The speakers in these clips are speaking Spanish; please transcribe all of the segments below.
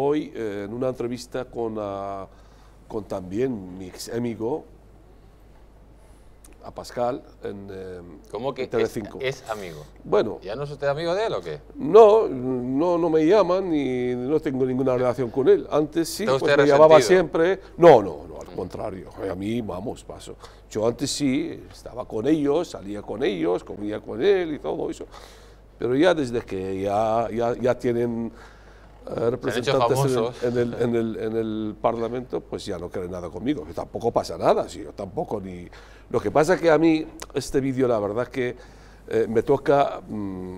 Hoy, en una entrevista con también mi ex amigo, a Pascal, en ¿Cómo que Telecinco. Es amigo? Bueno. ¿Ya no es usted amigo de él o qué? No me llaman y no tengo ninguna relación con él. Antes sí, pues, me llamaba siempre. No, al contrario. A mí, vamos, paso. Yo antes sí, estaba con ellos, salía con ellos, comía con él y todo eso. Pero ya desde que ya tienen representantes en el Parlamento, pues ya no creen nada conmigo. Que tampoco pasa nada, sí, yo tampoco ni... Lo que pasa es que a mí este vídeo, la verdad que me toca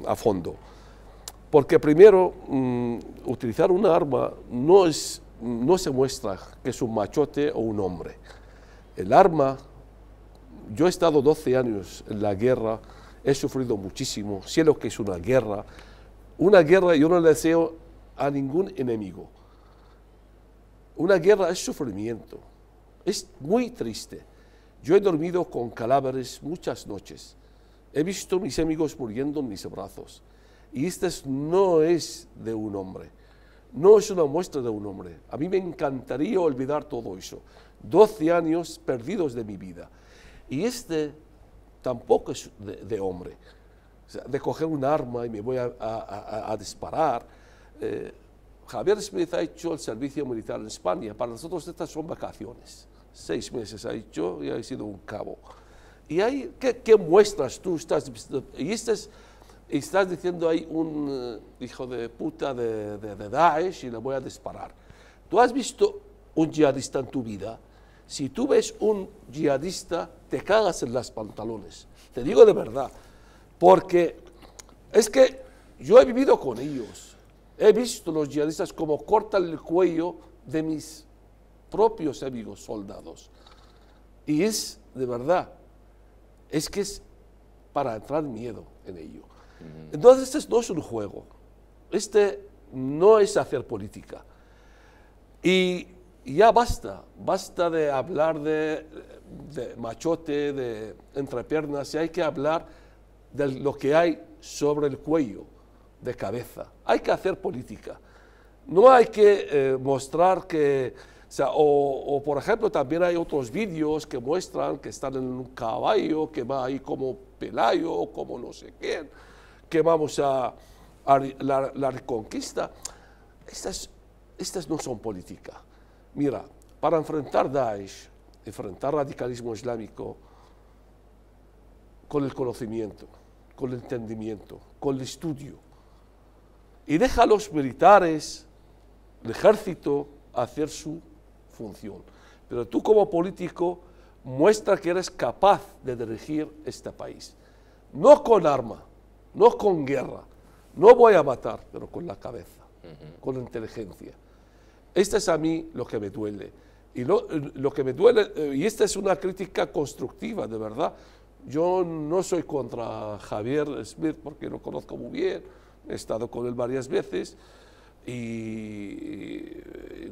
a fondo. Porque primero, utilizar un arma no se muestra que es un machote o un hombre. El arma, yo he estado 12 años en la guerra, he sufrido muchísimo, sé lo que es una guerra. Una guerra yo no le deseo a ningún enemigo. Una guerra es sufrimiento, es muy triste. Yo he dormido con cadáveres muchas noches, he visto a mis amigos muriendo en mis brazos, y esto no es de un hombre, no es una muestra de un hombre. A mí me encantaría olvidar todo eso, 12 años perdidos de mi vida, y este tampoco es de hombre. O sea, de coger un arma y me voy a disparar. Javier Smith ha hecho el servicio militar en España. Para nosotros estas son vacaciones. 6 meses ha hecho y ha sido un cabo. ¿Y ahí qué muestras tú? Estás diciendo hay un hijo de puta de Daesh y le voy a disparar. ¿Tú has visto un yihadista en tu vida? Si tú ves un yihadista, te cagas en los pantalones. Te digo de verdad. Porque es que yo he vivido con ellos. He visto los yihadistas como cortan el cuello de mis propios amigos soldados. Y es, de verdad, es que es para entrar miedo en ello. Entonces, este no es un juego. Este no es hacer política. Y ya basta de hablar de machote, de entrepiernas, y hay que hablar de lo que hay sobre el cuello. De cabeza. Hay que hacer política. No hay que mostrar que... O por ejemplo, también hay otros vídeos que muestran que están en un caballo, que va ahí como Pelayo, como no sé quién, que vamos a la reconquista. Estas no son política. Mira, para enfrentar Daesh, enfrentar radicalismo islámico, con el conocimiento, con el entendimiento, con el estudio, y deja a los militares, el ejército, hacer su función. Pero tú como político muestra que eres capaz de dirigir este país. No con arma, no con guerra, no voy a matar, pero con la cabeza, con la inteligencia. Este es a mí lo que me duele. Y lo que me duele, y esta es una crítica constructiva, de verdad. Yo no soy contra Javier Smith porque lo conozco muy bien. He estado con él varias veces y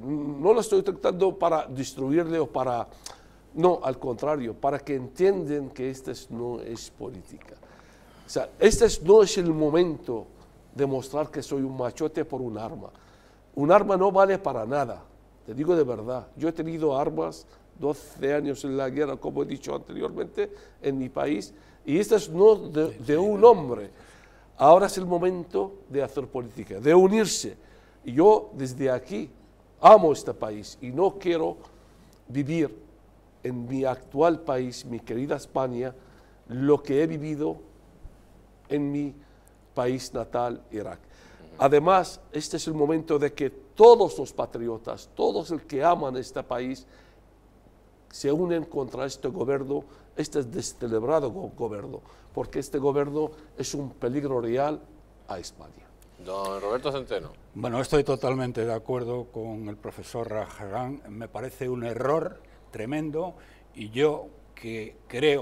no lo estoy tratando para destruirle o para... No, al contrario, para que entiendan que esta no es política. O sea, este no es el momento de mostrar que soy un machote por un arma. Un arma no vale para nada, te digo de verdad. Yo he tenido armas 12 años en la guerra, como he dicho anteriormente, en mi país, y esta no es de un hombre. Ahora es el momento de hacer política, de unirse. Y yo desde aquí amo este país y no quiero vivir en mi actual país, mi querida España, lo que he vivido en mi país natal, Irak. Además, este es el momento de que todos los patriotas, todos los que aman este país, se unen contra este gobierno, este descelebrado gobierno, porque este gobierno es un peligro real a España. Don Roberto Centeno. Bueno, estoy totalmente de acuerdo con el profesor Rajagán. Me parece un error tremendo y yo que creo